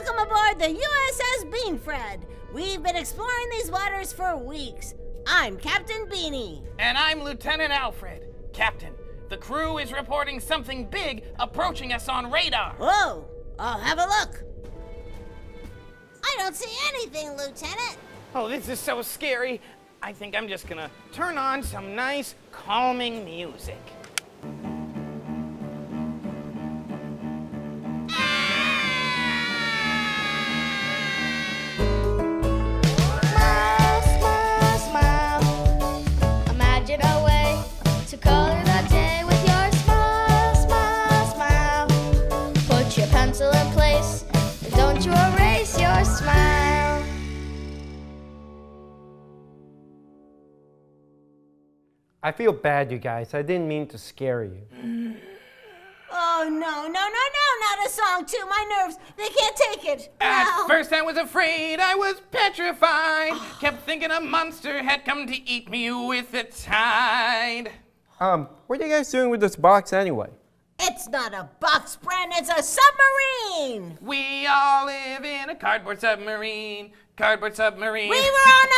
Welcome aboard the USS Beanfred. We've been exploring these waters for weeks. I'm Captain Beanie. And I'm Lieutenant Alfred. Captain, the crew is reporting something big approaching us on radar. Whoa, I'll have a look. I don't see anything, Lieutenant. Oh, this is so scary. I think I'm just gonna turn on some nice, calming music. I feel bad, you guys. I didn't mean to scare you. Oh, no, not a song to my nerves. They can't take it. At first I was afraid, I was petrified. Kept thinking a monster had come to eat me with its hide. What are you guys doing with this box anyway? It's not a box, Bren, it's a submarine! We all live in a cardboard submarine. Cardboard submarine. We were on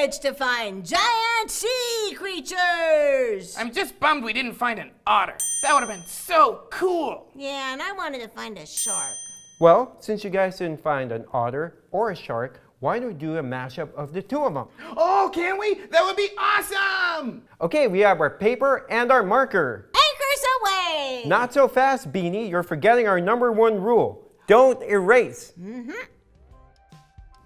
a voyage to find giant sea creatures. I'm just bummed we didn't find an otter. That would have been so cool. Yeah, and I wanted to find a shark. Well, since you guys didn't find an otter or a shark, why don't we do a mashup of the two of them? Oh, can we? That would be awesome! Okay, we have our paper and our marker. Anchors away! Not so fast, Beanie. You're forgetting our #1 rule. Don't erase.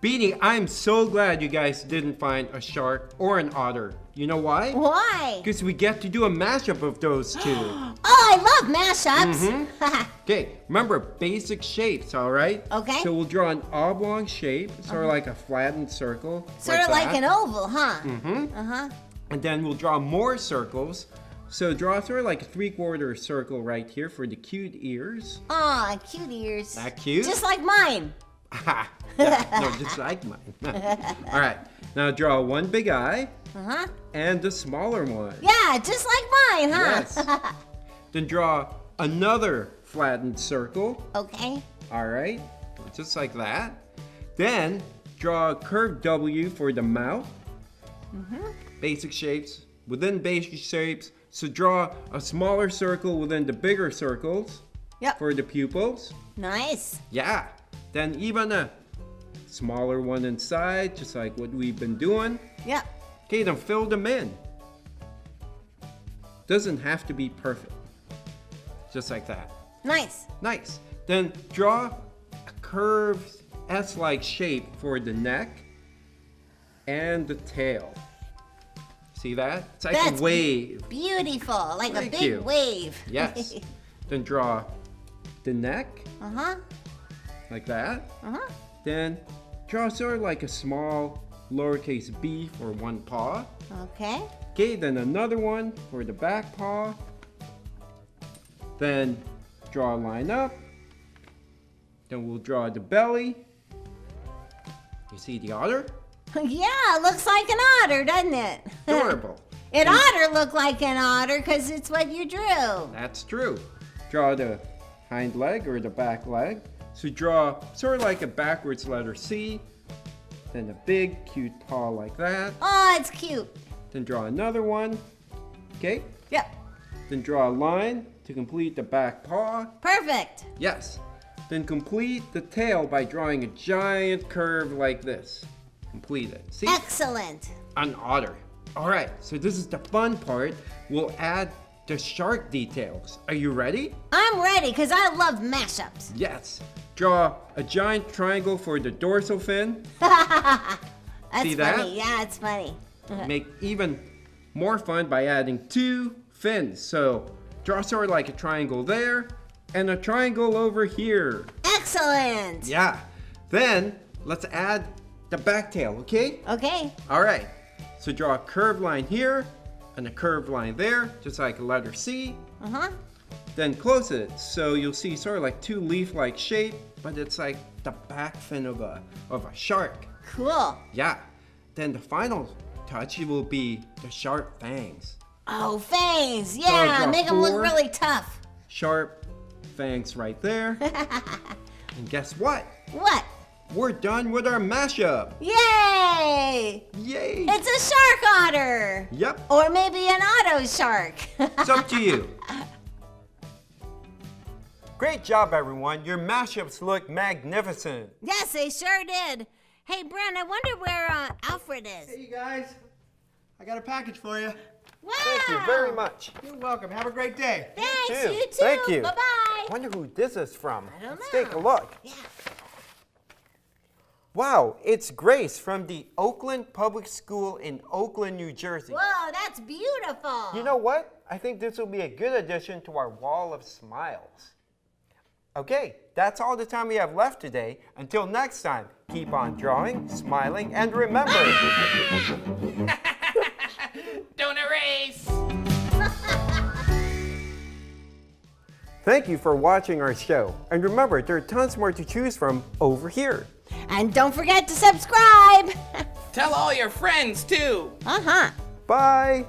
Beanie, I'm so glad you guys didn't find a shark or an otter. You know why? Why? Because we get to do a mashup of those two. Oh, I love mashups. Okay, remember basic shapes, all right? Okay. So we'll draw an oblong shape, sort of like a flattened circle. Sort of like an oval, huh? And then we'll draw more circles. So draw sort of like a 3/4 circle right here for the cute ears. Aw, cute ears. Not cute? Just like mine. No, just like mine. All right, now draw one big eye and a smaller one. Yeah, just like mine, huh? Yes. Then draw another flattened circle. Okay. All right, just like that. Then draw a curved W for the mouth. Basic shapes within basic shapes. So draw a smaller circle within the bigger circles for the pupils. Nice. Yeah. Then even a smaller one inside, just like what we've been doing. Yeah. Okay, then fill them in. Doesn't have to be perfect. Just like that. Nice. Nice. Then draw a curved S-like shape for the neck and the tail. See that? It's like a wave. Beautiful, like a big wave. Yes. Then draw the neck. Like that. Then draw sort of like a small lowercase b for one paw. Okay. Okay, then another one for the back paw. Then draw a line up. Then we'll draw the belly. You see the otter? Yeah, looks like an otter, doesn't it? Adorable. It ought to look like an otter because it's what you drew. That's true. Draw the hind leg or the back leg. So draw sort of like a backwards letter C, then a big cute paw like that. Oh, it's cute. Then draw another one, okay? Yep. Then draw a line to complete the back paw. Perfect. Yes. Then complete the tail by drawing a giant curve like this. Complete it. See? Excellent. An otter. All right, so this is the fun part. We'll add the shark details. Are you ready? I'm ready, because I love mashups. Yes. Draw a giant triangle for the dorsal fin. See that? Funny. Yeah, it's funny. Make even more fun by adding two fins. So draw sort of like a triangle there and a triangle over here. Excellent. Yeah. Then let's add the back tail, okay? Okay. All right. So draw a curved line here and a curved line there, just like a letter C. Then close it, so you'll see sort of like two leaf-like shape, but it's like the back fin of a shark. Cool. Yeah. Then the final touch will be the sharp fangs. Oh, fangs! Yeah, so make them look really tough. Sharp fangs right there. And guess what? What? We're done with our mashup. Yay! Yay! It's a shark otter. Yep. Or maybe an auto shark. It's up to you. Great job, everyone. Your mashups look magnificent. Yes, they sure did. Hey, Bren, I wonder where Alfred is. Hey, you guys. I got a package for you. Wow. Thank you very much. You're welcome. Have a great day. Thanks. You too. You too. Thank you. Bye-bye. I wonder who this is from. I don't know. Let's take a look. Yeah. Wow, it's Grace from the Oakland Public School in Oakland, New Jersey. Whoa, that's beautiful. You know what? I think this will be a good addition to our wall of smiles. Okay, that's all the time we have left today. Until next time, keep on drawing, smiling, and remember... Ah! Don't erase! Thank you for watching our show. And remember, there are tons more to choose from over here. And don't forget to subscribe! Tell all your friends, too! Uh-huh. Bye!